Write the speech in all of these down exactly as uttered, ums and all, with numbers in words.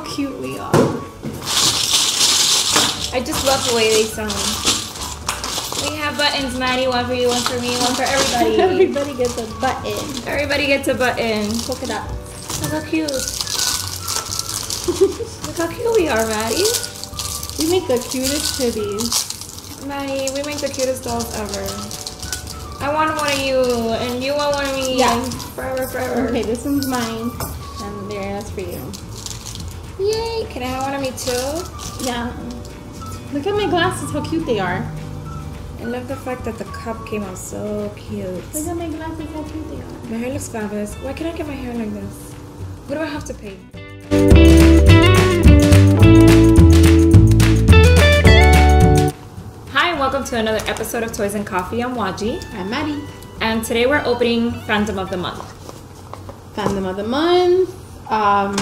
how cute we are. I just love the way they sound. We have buttons, Maddie. One for you, one for me, one for everybody. Everybody gets a button. Everybody gets a button. Look it up. Look how cute. Look how cute we are, Maddie. We make the cutest titties. Maddie, we make the cutest dolls ever. I want one of you, and you want one of me. Yeah. Forever, forever. Okay, this one's mine. And there, that's for you. Yay! Can I have one of me too? Yeah. Look at my glasses, how cute they are. I love the fact that the cup came out so cute. Look at my glasses, how cute they are. My hair looks fabulous. Why can't I get my hair like this? What do I have to pay? Welcome to another episode of Toys and Coffee. I'm Waji. I'm Maddie. And today we're opening Fandom of the Month. Fandom of the Month. Um,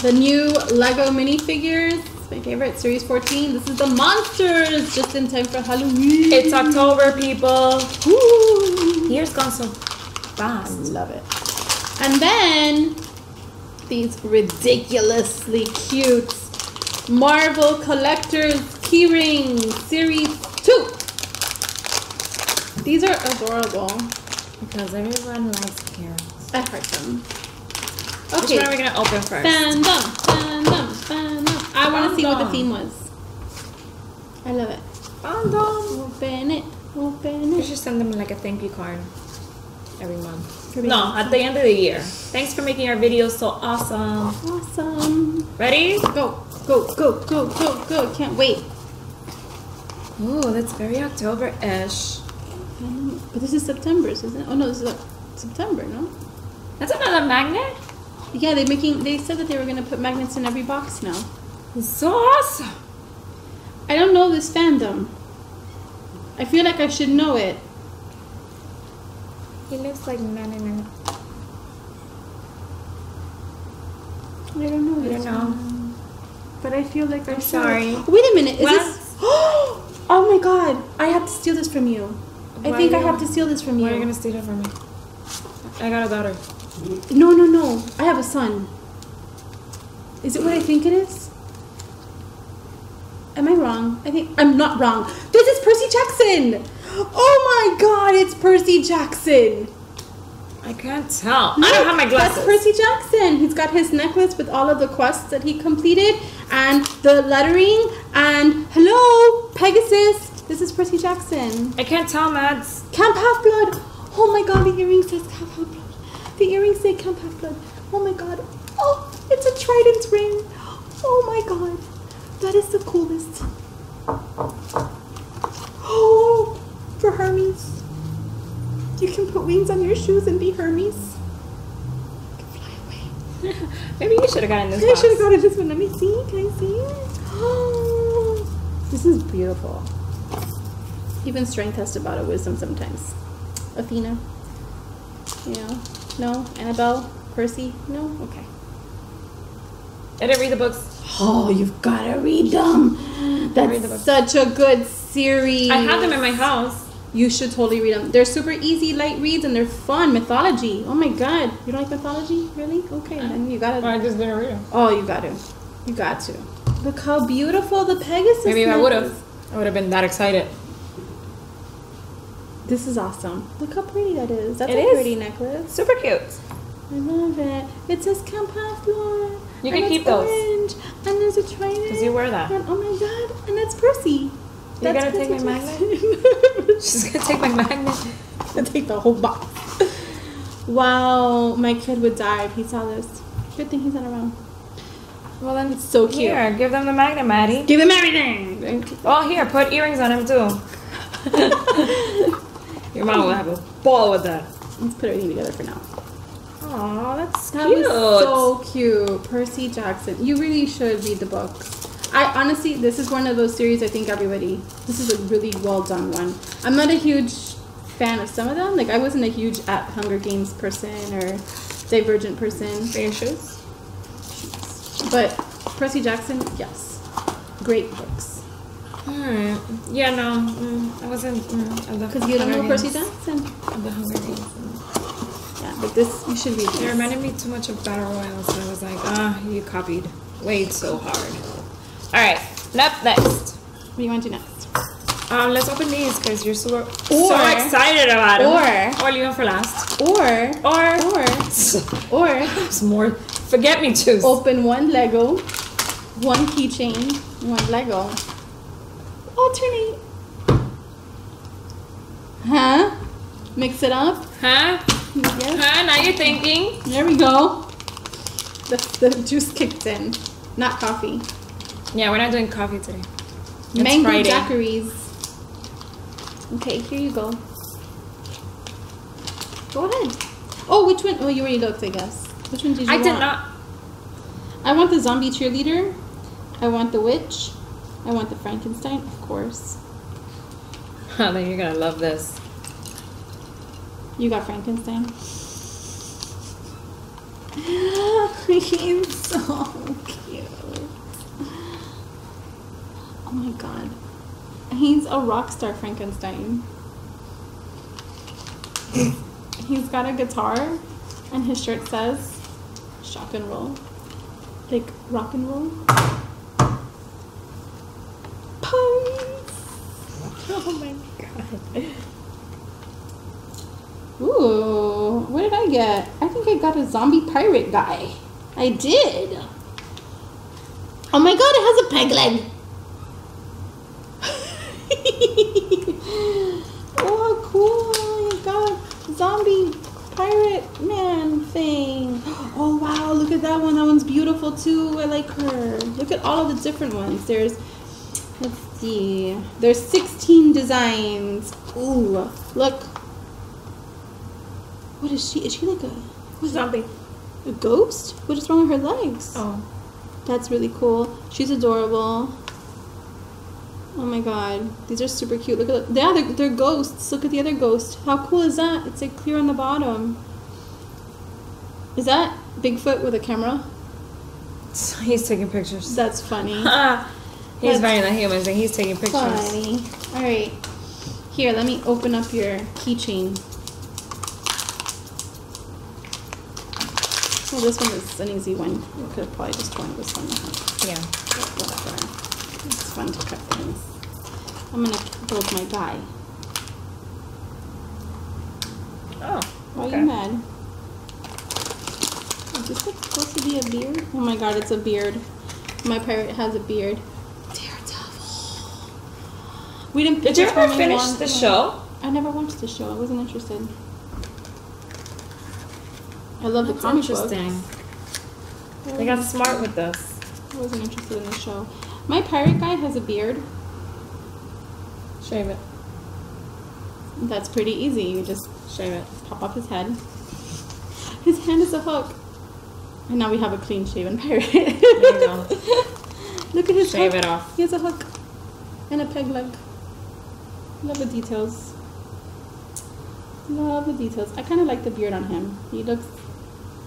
the new LEGO minifigures. My favorite, Series fourteen. This is the monsters, just in time for Halloween. It's October, people. Woo! The year's gone so fast. I love it. And then, these ridiculously cute Marvel Collectors Keyring Series Two. These are adorable because everyone likes carrots. I heard them. Okay. Which one are we gonna open first? Fandom, fandom, fandom. I want to see what the theme was. I love it. Fandom. Open it. Open it. We should send them like a thank you card every month. No, at the end of the year. Thanks for making our videos so awesome. Awesome. Ready? Go, go, go, go, go, go. Can't wait. Oh, that's very October-ish. But this is September, isn't it? Oh no, this is September, no? That's another magnet? Yeah, they're making. They said that they were gonna put magnets in every box now. It's so awesome! I don't know this fandom. I feel like I should know it. He lives like ninety-nine. I don't know. I don't know. But I feel like I'm, I'm sorry. sorry. Wait a minute. Is what? This? Oh! Oh my god, I have to steal this from you. Why I think you, I have to steal this from you. Why are you going to steal it from me? I got a daughter. No, no, no. I have a son. Is it what I think it is? Am I wrong? I think I'm not wrong. This is Percy Jackson. Oh my god, it's Percy Jackson. I can't tell. No, I don't have my glasses. That's Percy Jackson. He's got his necklace with all of the quests that he completed and the lettering and hello, Pegasus. This is Percy Jackson. I can't tell, Mads. Camp Half-Blood. Oh my god, the earring says Camp Half-Blood. The earring say Camp Half-Blood. Oh my god. Oh, it's a trident ring. Oh my god. That is the coolest. Oh, for Hermes. You can put wings on your shoes and be Hermes. You can fly away. Maybe you should have gotten this one. I should have gotten this one. Let me see. Can I see it? Oh, this is beautiful. Even strength has to battle wisdom sometimes. Athena. You know? No? Annabelle? Percy? No? Okay. I didn't read the books. Oh, you've got to read them. That's read the such a good series. I have them in my house. You should totally read them. They're super easy, light reads, and they're fun. Mythology. Oh my god. You don't like mythology? Really? Okay, uh, then you gotta. I just didn't read them. Oh, you gotta. You got to. Look how beautiful the Pegasus is. Maybe if I would have. I would have been that excited. This is awesome. Look how pretty that is. That's it a is. pretty necklace. Super cute. I love it. It says Camp Half-Blood. You can keep those. Orange, and there's a trident. Because you wear that. And, oh my god. And that's Percy. You're gonna take my magnet? She's gonna take my magnet. I'll take the whole box. Wow, my kid would die if he saw this. Good thing he's not around. Well, then it's so cute. Here, give them the magnet, Maddie. Give them everything! Oh, here, put earrings on him, too. Your mom will have a ball with that. Let's put everything together for now. Aw, that's that cute. That was so cute. Percy Jackson. You really should read the book. I honestly, this is one of those series I think everybody, this is a really well done one. I'm not a huge fan of some of them. Like, I wasn't a huge at Hunger Games person or Divergent person. Fan shoes? But Percy Jackson, yes. Great books. Alright. Yeah, no. Mm, I wasn't. Because mm, you don't know Percy Jackson? Of the Hunger Games. Mm. Yeah, but this, you should read this. It reminded me too much of Battle Royale, so I was like, ah, oh, you copied. Wade so hard. All right, up next. What do you want to do next? Um, let's open these because you're so, or, so excited about them. Or, or leave them for last. Or, or, or, or, it's more forget me too. Open one Lego, one keychain, one Lego. Alternate. Huh? Mix it up. Huh? Yes. Huh? Now you're thinking. There we go. The, the juice kicked in. Not coffee. Yeah, we're not doing coffee today. It's Mango Zacharys. Okay, here you go. Go ahead. Oh, which one? Oh, you already looked, I guess. Which one did you I want? I did not. I want the zombie cheerleader. I want the witch. I want the Frankenstein, of course. I think you're gonna love this. You got Frankenstein. He's so cute. Oh my god. He's a rock star Frankenstein. He's got a guitar and his shirt says shock and roll. Like rock and roll. Oh my god. Ooh, what did I get? I think I got a zombie pirate guy. I did. Oh my god, it has a peg leg. Oh, cool. Oh my god. Zombie pirate man thing. Oh wow, look at that one. That one's beautiful too. I like her. Look at all of the different ones. There's, let's see. There's sixteen designs. Ooh, look. What is she? Is she like a zombie? A ghost? What is wrong with her legs? Oh. That's really cool. She's adorable. Oh my god. These are super cute. Look at the, yeah, they're, they're ghosts. Look at the other ghost. How cool is that? It's like clear on the bottom. Is that Bigfoot with a camera? He's taking pictures. That's funny. He's very not human, so he's taking pictures. Funny. All right. Here, let me open up your keychain. Well, this one is an easy one. You could have probably just torn this one out. Yeah. But whatever. It's fun to cut things. I'm going to build my guy. Oh. Why okay. are you mad? Is this like supposed to be a beard? Oh my god, it's a beard. My pirate has a beard. We didn't. Did you ever finish the show? I never watched the show. I wasn't interested. I love the comic books. Interesting. They got smart with this. I wasn't interested in the show. My pirate guy has a beard. Shave it. That's pretty easy. You just shave it. Pop off his head. His hand is a hook. And now we have a clean-shaven pirate. There you go. Look at his hook. Shave it off. He has a hook. And a peg leg. Love the details. Love the details. I kind of like the beard on him. He looks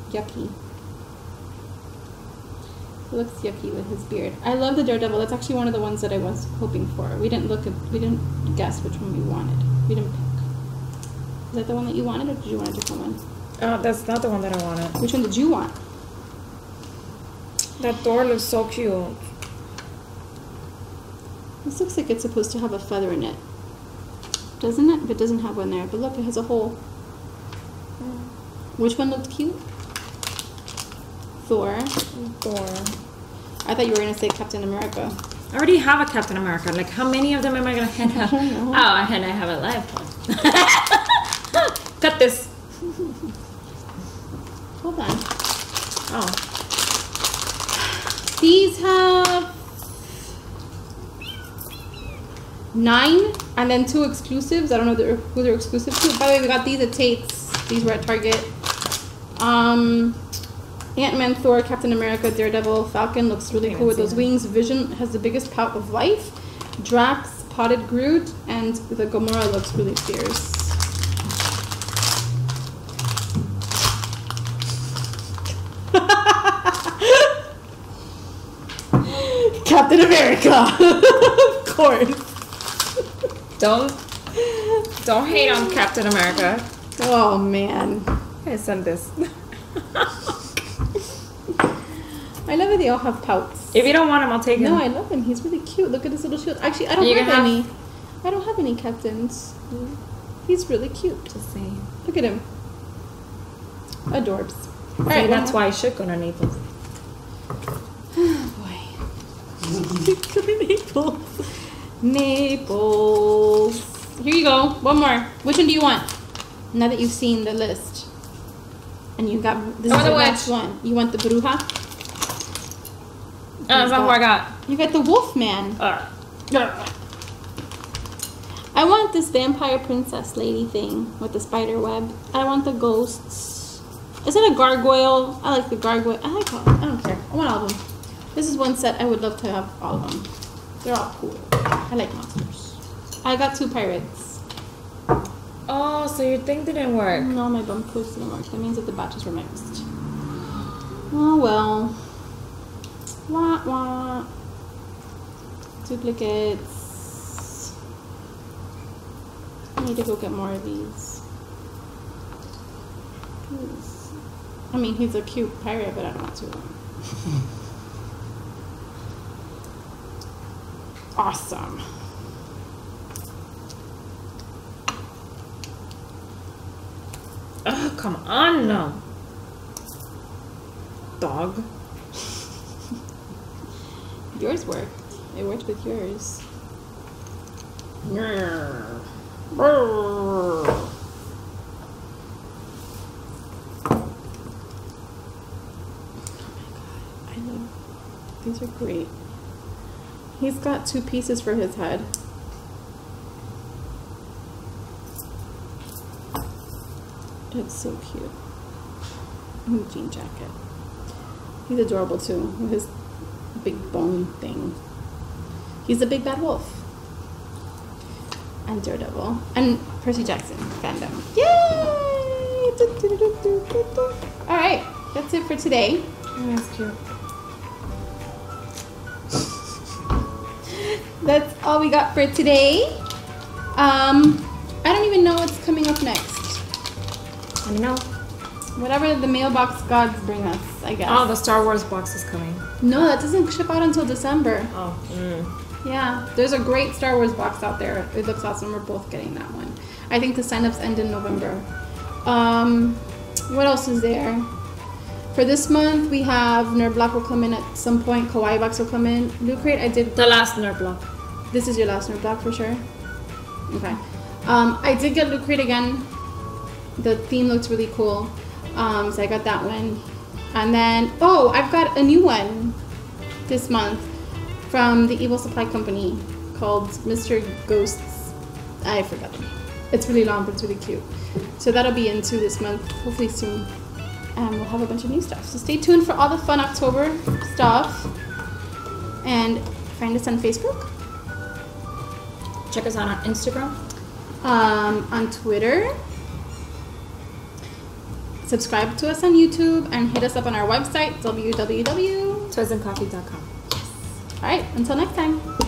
yucky. He looks yucky with his beard. I love the Daredevil. That's actually one of the ones that I was hoping for. We didn't look at, we didn't guess which one we wanted. We didn't pick. Is that the one that you wanted, or did you want a different one? Uh, that's not the one that I wanted. Which one did you want? That Thor looks so cute. This looks like it's supposed to have a feather in it. Doesn't it? But it doesn't have one there. But look, it has a hole. Yeah. Which one looked cute? Thor. Thor. I thought you were going to say Captain America. I already have a Captain America. Like, how many of them am I going to have? I don't know. Oh, and I have a live one. Cut this. Hold on. Oh. These have... nine, and then two exclusives. I don't know they're, who they're exclusive to. By the way, we got these at Tate's. These were at Target. Um, Ant-Man, Thor, Captain America, Daredevil, Falcon looks really cool with those wings. Vision has the biggest pout of life. Drax, potted Groot, and the Gomorrah looks really fierce. Captain America, of course. Don't, don't hate on Captain America. Oh, man. I sent this. I I love it they all have pouts. If you don't want him, I'll take him. No, I love him. He's really cute. Look at his little shield. Actually, I don't have, have any. I don't have any captains. He's really cute. Just saying. Look at him. Adorbs. All right, that's why I should go to Naples. Boy. Naples. Naples. Here you go. One more. Which one do you want? Now that you've seen the list. And you got this is the last one. You want the Bruja? Uh, that's not what I got. You got the Wolfman. Uh, uh. I want this vampire princess lady thing with the spider web. I want the ghosts. Is it a gargoyle? I like the gargoyle. I like all. I don't care. I want all of them. This is one set I would love to have all of them. They're all cool. I like monsters. I got two pirates. Oh, so your thing didn't work. No, my bump post didn't work. That means that the batches were mixed. Oh well. Wah wah. Duplicates. I need to go get more of these. Please. I mean, he's a cute pirate, but I don't want to. Awesome. Oh, come on now. Dog. Yours worked. It worked with yours. Yeah. Oh my god, I love these are great. He's got two pieces for his head. It's so cute. And a jean jacket. He's adorable too with his big bone thing. He's a big bad wolf. And Daredevil. And Percy Jackson fandom. Yay! Do, do, do, do, do, do. All right, that's it for today. Oh, that's cute. That's all we got for today. Um, I don't even know what's coming up next. I don't know. Whatever the mailbox gods bring us, I guess. Oh, the Star Wars box is coming. No, that doesn't ship out until December. Oh. Mm. Yeah, there's a great Star Wars box out there. It looks awesome. We're both getting that one. I think the sign-ups end in November. Um, what else is there? For this month, we have Nerd Block will come in at some point. Kawaii Box will come in. Lucrate, I did... The last Nerd Block. This is your last Nerd Block for sure? Okay. Um, I did get Lucrate again. The theme looks really cool. Um, so I got that one. And then... Oh, I've got a new one this month. From the Evil Supply Company called Mister Ghosts. I forgot the name. It's really long, but it's really cute. So that'll be in two this month, hopefully soon. And we'll have a bunch of new stuff. So stay tuned for all the fun October stuff. And find us on Facebook. Check us out on Instagram. Um, on Twitter. Subscribe to us on YouTube and hit us up on our website, w w w dot toys and coffee dot com. All right, until next time.